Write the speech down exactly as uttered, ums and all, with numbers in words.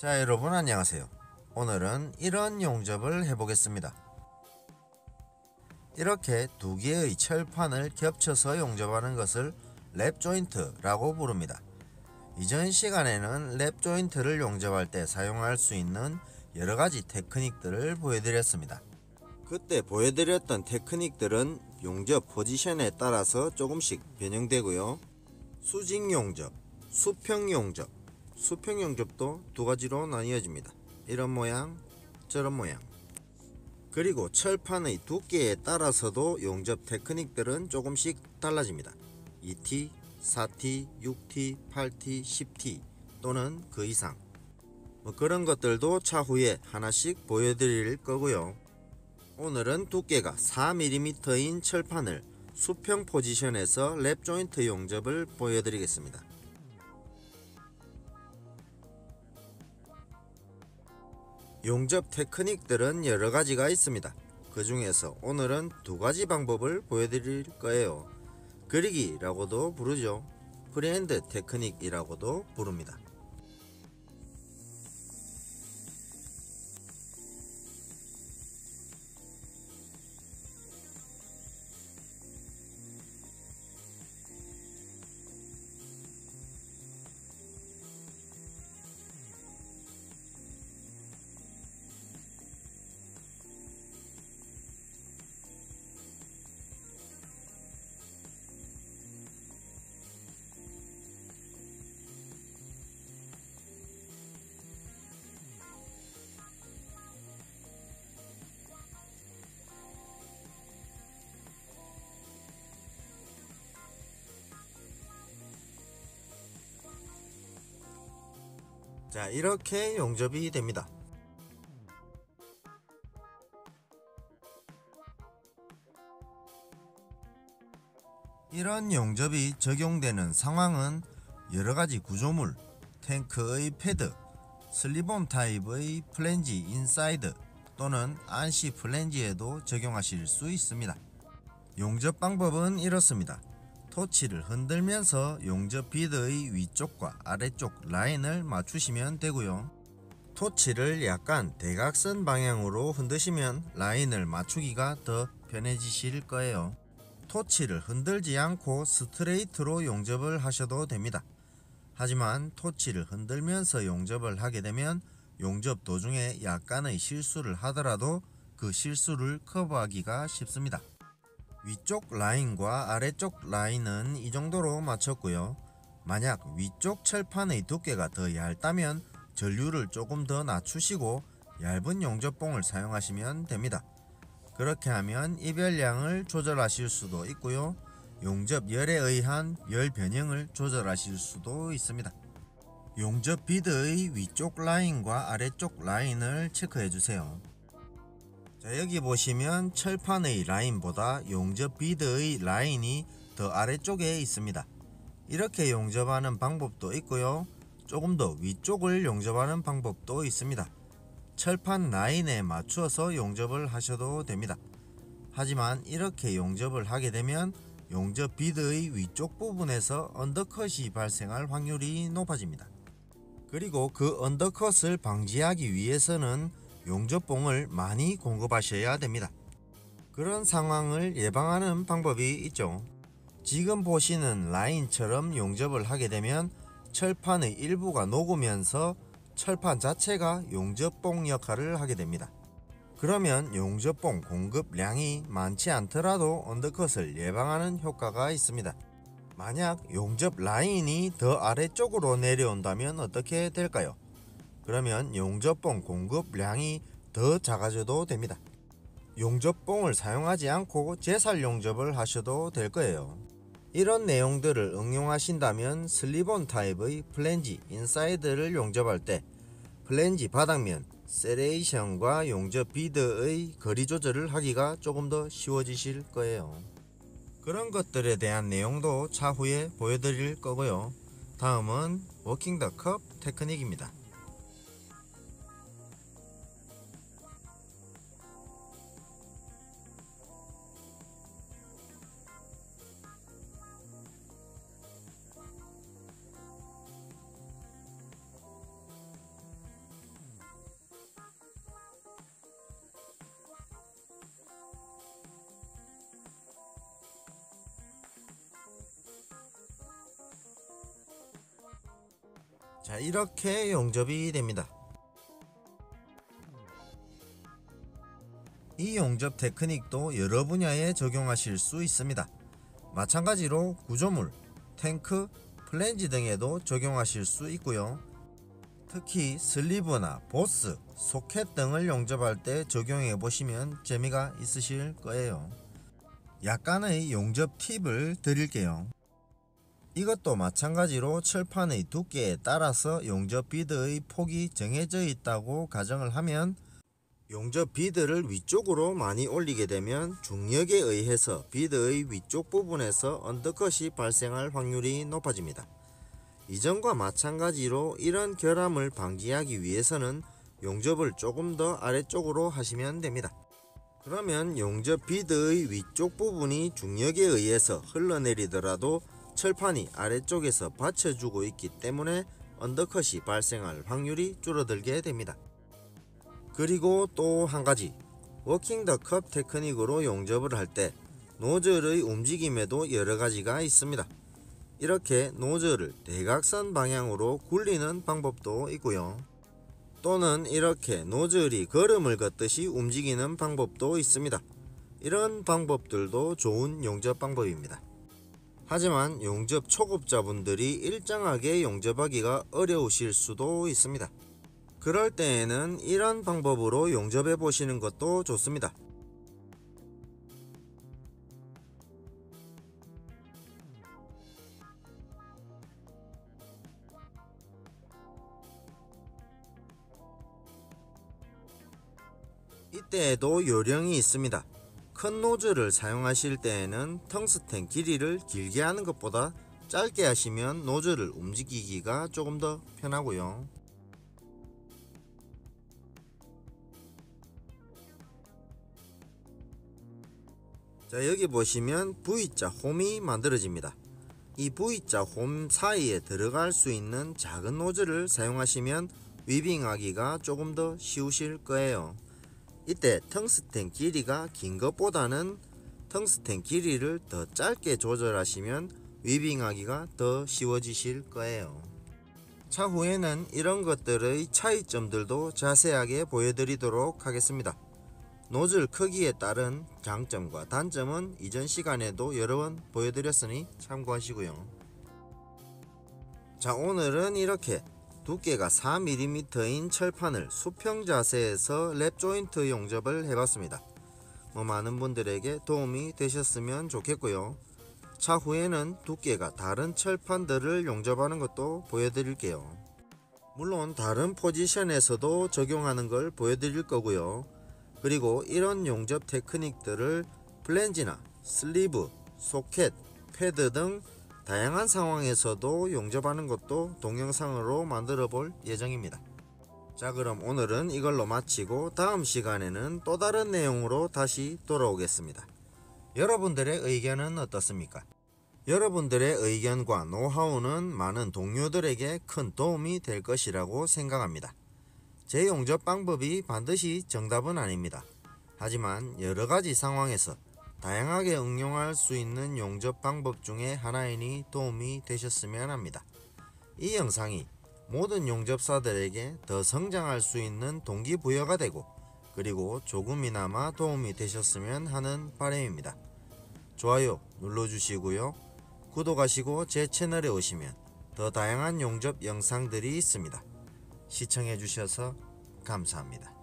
자, 여러분 안녕하세요. 오늘은 이런 용접을 해보겠습니다. 이렇게 두 개의 철판을 겹쳐서 용접하는 것을 랩 조인트라고 부릅니다. 이전 시간에는 랩 조인트를 용접할 때 사용할 수 있는 여러가지 테크닉들을 보여드렸습니다. 그때 보여드렸던 테크닉들은 용접 포지션에 따라서 조금씩 변형되고요. 수직 용접, 수평 용접, 수평 용접도 두 가지로 나뉘어집니다. 이런 모양, 저런 모양. 그리고 철판의 두께에 따라서도 용접 테크닉들은 조금씩 달라집니다. 이 티, 사 티, 육 티, 팔 티, 십 티 또는 그 이상. 뭐 그런 것들도 차후에 하나씩 보여드릴 거고요. 오늘은 두께가 사 밀리미터인 철판을 수평 포지션에서 랩 조인트 용접을 보여드리겠습니다. 용접 테크닉들은 여러가지가 있습니다. 그 중에서 오늘은 두가지 방법을 보여드릴 거예요. 그리기라고도 부르죠. 프리핸드 테크닉이라고도 부릅니다. 자, 이렇게 용접이 됩니다. 이런 용접이 적용되는 상황은 여러가지 구조물, 탱크의 패드, 슬립온 타입의 플랜지 인사이드 또는 안시 플랜지에도 적용하실 수 있습니다. 용접 방법은 이렇습니다. 토치를 흔들면서 용접 비드의 위쪽과 아래쪽 라인을 맞추시면 되고요. 토치를 약간 대각선 방향으로 흔드시면 라인을 맞추기가 더 편해지실 거예요. 토치를 흔들지 않고 스트레이트로 용접을 하셔도 됩니다. 하지만 토치를 흔들면서 용접을 하게 되면 용접 도중에 약간의 실수를 하더라도 그 실수를 커버하기가 쉽습니다. 위쪽 라인과 아래쪽 라인은 이 정도로 맞췄고요. 만약 위쪽 철판의 두께가 더 얇다면 전류를 조금 더 낮추시고 얇은 용접봉을 사용하시면 됩니다. 그렇게 하면 이별량을 조절하실 수도 있고요. 용접열에 의한 열 변형을 조절하실 수도 있습니다. 용접 비드의 위쪽 라인과 아래쪽 라인을 체크해주세요. 자, 여기 보시면 철판의 라인보다 용접 비드의 라인이 더 아래쪽에 있습니다. 이렇게 용접하는 방법도 있고요. 조금 더 위쪽을 용접하는 방법도 있습니다. 철판 라인에 맞추어서 용접을 하셔도 됩니다. 하지만 이렇게 용접을 하게 되면 용접 비드의 위쪽 부분에서 언더컷이 발생할 확률이 높아집니다. 그리고 그 언더컷을 방지하기 위해서는 용접봉을 많이 공급하셔야 됩니다. 그런 상황을 예방하는 방법이 있죠. 지금 보시는 라인처럼 용접을 하게 되면 철판의 일부가 녹으면서 철판 자체가 용접봉 역할을 하게 됩니다. 그러면 용접봉 공급량이 많지 않더라도 언더컷을 예방하는 효과가 있습니다. 만약 용접 라인이 더 아래쪽으로 내려온다면 어떻게 될까요? 그러면 용접봉 공급량이 더 작아져도 됩니다. 용접봉을 사용하지 않고 재살 용접을 하셔도 될 거예요. 이런 내용들을 응용하신다면 슬립온 타입의 플랜지 인사이드를 용접할 때 플랜지 바닥면 세레이션과 용접 비드의 거리 조절을 하기가 조금 더 쉬워지실 거예요. 그런 것들에 대한 내용도 차후에 보여드릴 거고요. 다음은 워킹 더 컵 테크닉입니다. 자, 이렇게 용접이 됩니다. 이 용접 테크닉도 여러 분야에 적용하실 수 있습니다. 마찬가지로 구조물, 탱크, 플랜지 등에도 적용하실 수 있고요. 특히 슬리브나 보스, 소켓 등을 용접할 때 적용해 보시면 재미가 있으실 거예요. 약간의 용접 팁을 드릴게요. 이것도 마찬가지로 철판의 두께에 따라서 용접 비드의 폭이 정해져 있다고 가정을 하면, 용접 비드를 위쪽으로 많이 올리게 되면 중력에 의해서 비드의 위쪽 부분에서 언더컷이 발생할 확률이 높아집니다. 이전과 마찬가지로 이런 결함을 방지하기 위해서는 용접을 조금 더 아래쪽으로 하시면 됩니다. 그러면 용접 비드의 위쪽 부분이 중력에 의해서 흘러내리더라도 철판이 아래쪽에서 받쳐주고 있기 때문에 언더컷이 발생할 확률이 줄어들게 됩니다. 그리고 또 한가지, 워킹 더 컵 테크닉으로 용접을 할 때 노즐의 움직임에도 여러가지가 있습니다. 이렇게 노즐을 대각선 방향으로 굴리는 방법도 있고요. 또는 이렇게 노즐이 걸음을 걷듯이 움직이는 방법도 있습니다. 이런 방법들도 좋은 용접 방법입니다. 하지만 용접 초급자분들이 일정하게 용접하기가 어려우실 수도 있습니다. 그럴 때에는 이런 방법으로 용접해 보시는 것도 좋습니다. 이때에도 요령이 있습니다. 큰 노즐을 사용하실 때에는 텅스텐 길이를 길게 하는 것보다 짧게 하시면 노즐을 움직이기가 조금 더 편하고요. 자, 여기 보시면 V자 홈이 만들어집니다. 이 V자 홈 사이에 들어갈 수 있는 작은 노즐을 사용하시면 위빙하기가 조금 더 쉬우실 거예요. 이때 텅스텐 길이가 긴 것보다는 텅스텐 길이를 더 짧게 조절하시면 위빙하기가 더 쉬워지실 거예요. 차후에는 이런 것들의 차이점들도 자세하게 보여드리도록 하겠습니다. 노즐 크기에 따른 장점과 단점은 이전 시간에도 여러 번 보여드렸으니 참고하시고요. 자, 오늘은 이렇게 두께가 사 밀리미터인 철판을 수평 자세에서 랩 조인트 용접을 해봤습니다. 뭐 많은 분들에게 도움이 되셨으면 좋겠고요. 차후에는 두께가 다른 철판들을 용접하는 것도 보여드릴게요. 물론 다른 포지션에서도 적용하는 걸 보여드릴 거고요. 그리고 이런 용접 테크닉들을 플랜지나 슬리브, 소켓, 패드 등 다양한 상황에서도 용접하는 것도 동영상으로 만들어 볼 예정입니다. 자, 그럼 오늘은 이걸로 마치고 다음 시간에는 또 다른 내용으로 다시 돌아오겠습니다. 여러분들의 의견은 어떻습니까? 여러분들의 의견과 노하우는 많은 동료들에게 큰 도움이 될 것이라고 생각합니다. 제 용접 방법이 반드시 정답은 아닙니다. 하지만 여러가지 상황에서 다양하게 응용할 수 있는 용접 방법 중에 하나이니 도움이 되셨으면 합니다. 이 영상이 모든 용접사들에게 더 성장할 수 있는 동기부여가 되고, 그리고 조금이나마 도움이 되셨으면 하는 바람입니다. 좋아요 눌러주시고요. 구독하시고 제 채널에 오시면 더 다양한 용접 영상들이 있습니다. 시청해주셔서 감사합니다.